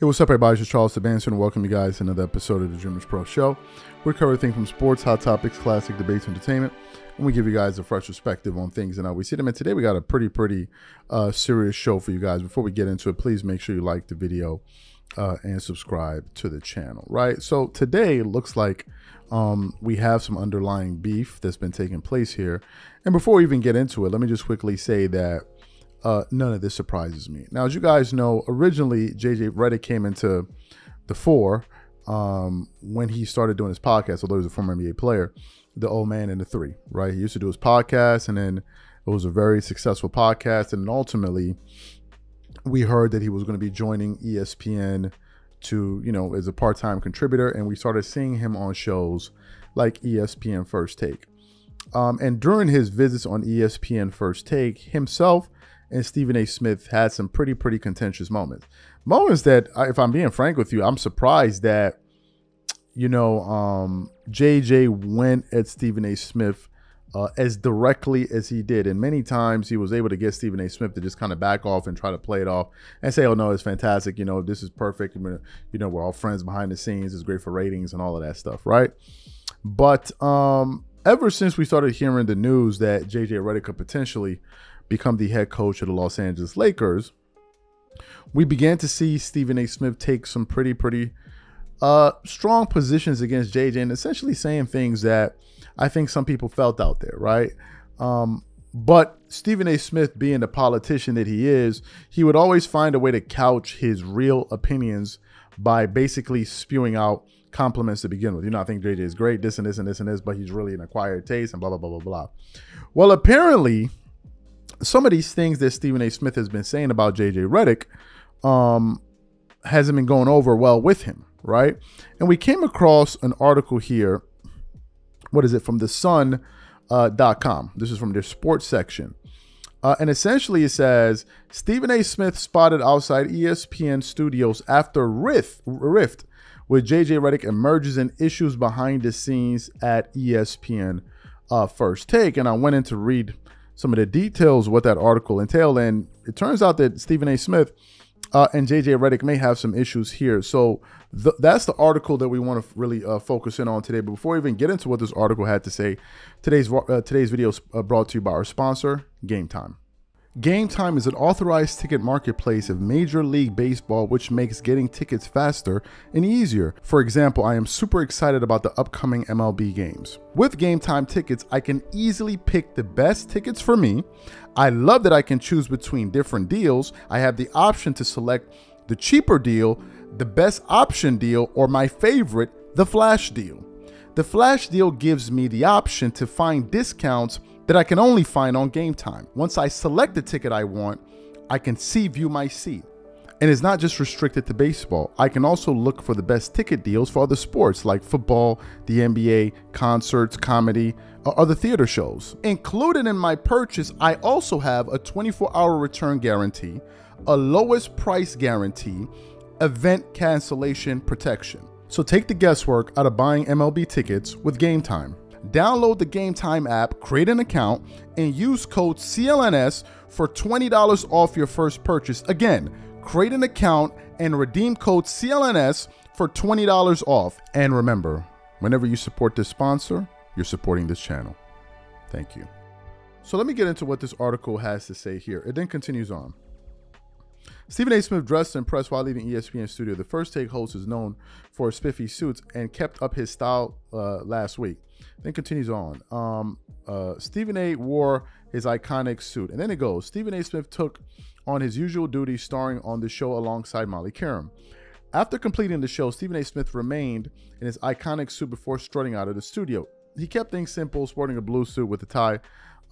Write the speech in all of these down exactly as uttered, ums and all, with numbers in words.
Hey, what's up, everybody? It's Charles DeBanson. Welcome you guys to another episode of the Dreamers Pro Show. We cover everything from sports, hot topics, classic debates, entertainment, and we give you guys a fresh perspective on things. And how we see them. And today we got a pretty, pretty uh, serious show for you guys. Before we get into it, please make sure you like the video uh, and subscribe to the channel, right? So today it looks like um, we have some underlying beef that's been taking place here. And before we even get into it, let me just quickly say that Uh, none of this surprises me. Now, as you guys know, originally J J Redick came into the fore um, when he started doing his podcast, although he was a former N B A player, the old man and the three, right? He used to do his podcast, and then it was a very successful podcast. And ultimately, we heard that he was going to be joining E S P N to, you know, as a part-time contributor. And we started seeing him on shows like E S P N First Take. Um, and during his visits on E S P N First Take, himself and Stephen A. Smith had some pretty, pretty contentious moments. Moments that, if I'm being frank with you, I'm surprised that, you know, um, J J went at Stephen A. Smith uh, as directly as he did. And many times he was able to get Stephen A. Smith to just kind of back off and try to play it off and say, oh, no, it's fantastic. You know, this is perfect. I mean, you know, we're all friends behind the scenes. It's great for ratings and all of that stuff, right? But um, ever since we started hearing the news that J J Redick could potentially become the head coach of the Los Angeles Lakers, we began to see Stephen A. Smith take some pretty, pretty uh, strong positions against J J, and essentially saying things that I think some people felt out there, right? Um, but Stephen A. Smith, being the politician that he is, he would always find a way to couch his real opinions by basically spewing out compliments to begin with. You know, I think J J is great, this and this and this and this, but he's really an acquired taste and blah, blah, blah, blah, blah. Well, apparently, some of these things that Stephen A. Smith has been saying about J J Redick um, hasn't been going over well with him, right? And we came across an article here. What is it? From the sun dot com. Uh, this is from their sports section. Uh, and essentially it says, Stephen A. Smith spotted outside E S P N studios after rift, rift with J J Redick emerges in issues behind the scenes at E S P N uh, First Take. And I went in to read some of the details of what that article entailed, and it turns out that Stephen A. Smith uh, and J J Redick may have some issues here. So th that's the article that we want to really uh, focus in on today. But before we even get into what this article had to say, today's uh, today's video is uh, brought to you by our sponsor, Game Time. Game Time is an authorized ticket marketplace of Major League Baseball, which makes getting tickets faster and easier. For example, I am super excited about the upcoming M L B games. With Game Time tickets, I can easily pick the best tickets for me. I love that I can choose between different deals. I have the option to select the cheaper deal, the best option deal, or my favorite, the flash deal. The flash deal gives me the option to find discounts that I can only find on Game Time. Once I select the ticket I want, I can see view my seat. And it's not just restricted to baseball. I can also look for the best ticket deals for other sports like football, the N B A, concerts, comedy, or other theater shows. Included in my purchase, I also have a twenty-four hour return guarantee, a lowest price guarantee, event cancellation protection. So take the guesswork out of buying M L B tickets with Game Time. Download the Game Time app, create an account, and use code C L N S for twenty dollars off your first purchase. Again, create an account and redeem code C L N S for twenty dollars off. And remember, whenever you support this sponsor, you're supporting this channel. Thank you. So let me get into what this article has to say here. It then continues on. Stephen A. Smith dressed and impressed while leaving E S P N studio. The First Take host is known for his spiffy suits and kept up his style uh, last week. Then continues on. Um, uh, Stephen A. wore his iconic suit. And then it goes. Stephen A. Smith took on his usual duty starring on the show alongside Molly Karam. After completing the show, Stephen A. Smith remained in his iconic suit before strutting out of the studio. He kept things simple, sporting a blue suit with a tie.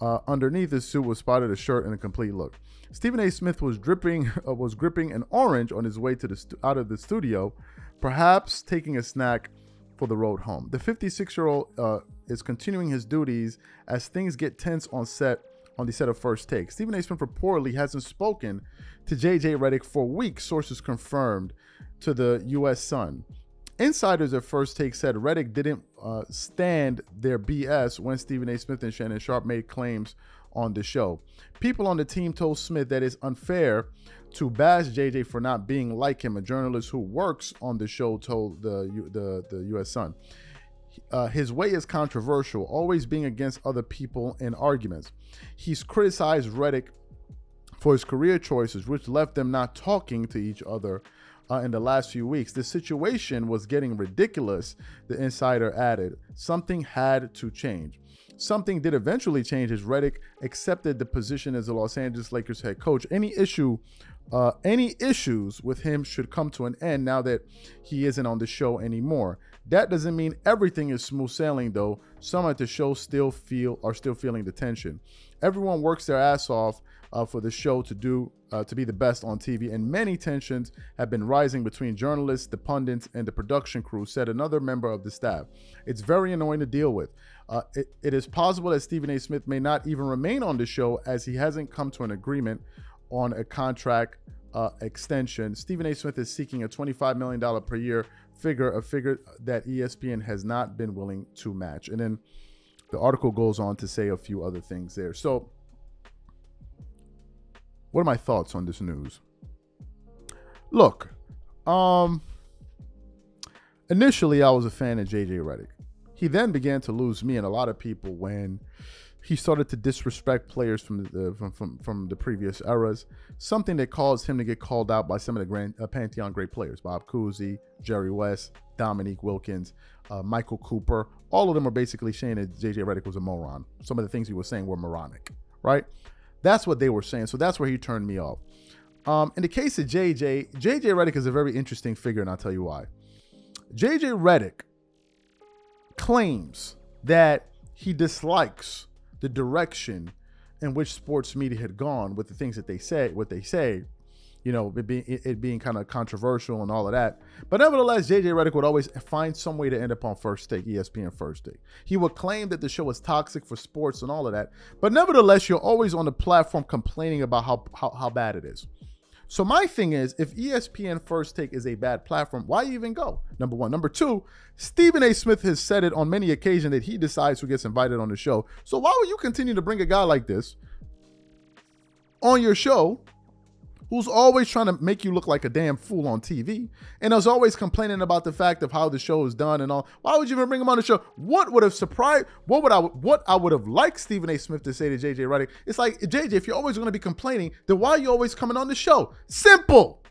Uh, underneath his suit was spotted a shirt and a complete look. Stephen A. Smith was dripping, uh, was gripping an orange on his way to the out of the studio, perhaps taking a snack for the road home. The fifty-six year old uh, is continuing his duties as things get tense on set on the set of First Take. Stephen A. Smith reportedly hasn't spoken to J J Redick for weeks, sources confirmed to the U S Sun. Insiders at First Take said Redick didn't uh, stand their B S when Stephen A. Smith and Shannon Sharpe made claims on the show. People on the team told Smith that it's unfair to bash J J for not being like him. A journalist who works on the show told the, the, the U S Sun. Uh, his way is controversial, always being against other people in arguments. He's criticized Redick for his career choices, which left them not talking to each other uh, in the last few weeks. The situation was getting ridiculous, the insider added. Something had to change. Something did eventually change as Redick accepted the position as the Los Angeles Lakers head coach. Any issue, uh, any issues with him should come to an end now that he isn't on the show anymore. That doesn't mean everything is smooth sailing, though. Some at the show still feel are still feeling the tension. Everyone works their ass off uh, for the show to do uh, to be the best on T V, and many tensions have been rising between journalists, the pundits, and the production crew, said another member of the staff. It's very annoying to deal with. Uh, it, it is possible that Stephen A. Smith may not even remain on the show, as he hasn't come to an agreement on a contract uh, extension. Stephen A. Smith is seeking a twenty-five million dollars per year figure, a figure that E S P N has not been willing to match. And then the article goes on to say a few other things there. So what are my thoughts on this news? Look, um, initially I was a fan of J J Redick. He then began to lose me and a lot of people when he started to disrespect players from the from from, from the previous eras, something that caused him to get called out by some of the grand uh, Pantheon great players, Bob Cousy, Jerry West, Dominique Wilkins, uh, Michael Cooper. All of them are basically saying that J J Redick was a moron. Some of the things he was saying were moronic, right? That's what they were saying. So that's where he turned me off. Um, in the case of J J, J J Redick is a very interesting figure, and I'll tell you why. J J Redick claims that he dislikes the direction in which sports media had gone with the things that they say, what they say, you know, it, be, it, it being kind of controversial and all of that. But nevertheless, J J Redick would always find some way to end up on First Take, E S P N First Take. He would claim that the show was toxic for sports and all of that. But nevertheless, you're always on the platform complaining about how, how, how bad it is. So my thing is, if E S P N First Take is a bad platform, why even go? Number one. Number two, Stephen A. Smith has said it on many occasions that he decides who gets invited on the show. So why would you continue to bring a guy like this on your show who's always trying to make you look like a damn fool on T V and is always complaining about the fact of how the show is done and all? Why would you even bring him on the show? What would have surprised, what would I, what I would have liked Stephen A. Smith to say to J J Redick? It's like, J J, if you're always going to be complaining, then why are you always coming on the show? Simple.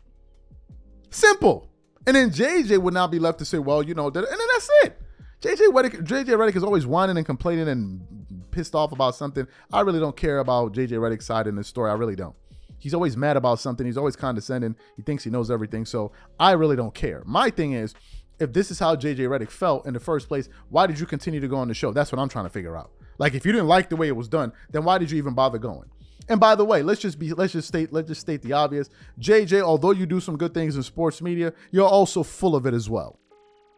Simple. And then J J would not be left to say, well, you know, and then that's it. J J Redick, J J Redick is always whining and complaining and pissed off about something. I really don't care about J J Redick's side in this story. I really don't. He's always mad about something. He's always condescending. He thinks he knows everything. So I really don't care. My thing is, if this is how J J Redick felt in the first place, why did you continue to go on the show? That's what I'm trying to figure out. Like, if you didn't like the way it was done, then why did you even bother going? And by the way, let's just be, let's just state, let's just state the obvious. J J, although you do some good things in sports media, you're also full of it as well.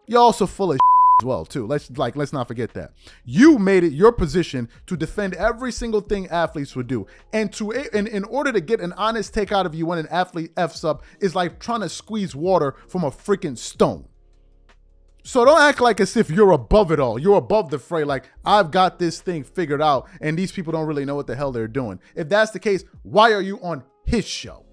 You're also full of shit as well too. Let's like let's not forget that. You made it your position to defend every single thing athletes would do, and to and in order to get an honest take out of you when an athlete f's up is like trying to squeeze water from a freaking stone. So don't act like as if you're above it all. You're above the fray. Like, I've got this thing figured out, and these people don't really know what the hell they're doing. If that's the case, why are you on his show?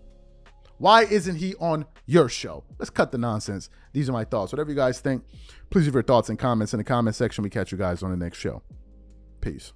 Why isn't he on your show? Let's cut the nonsense. These are my thoughts. Whatever you guys think, please leave your thoughts and comments in the comment section. We catch you guys on the next show. Peace.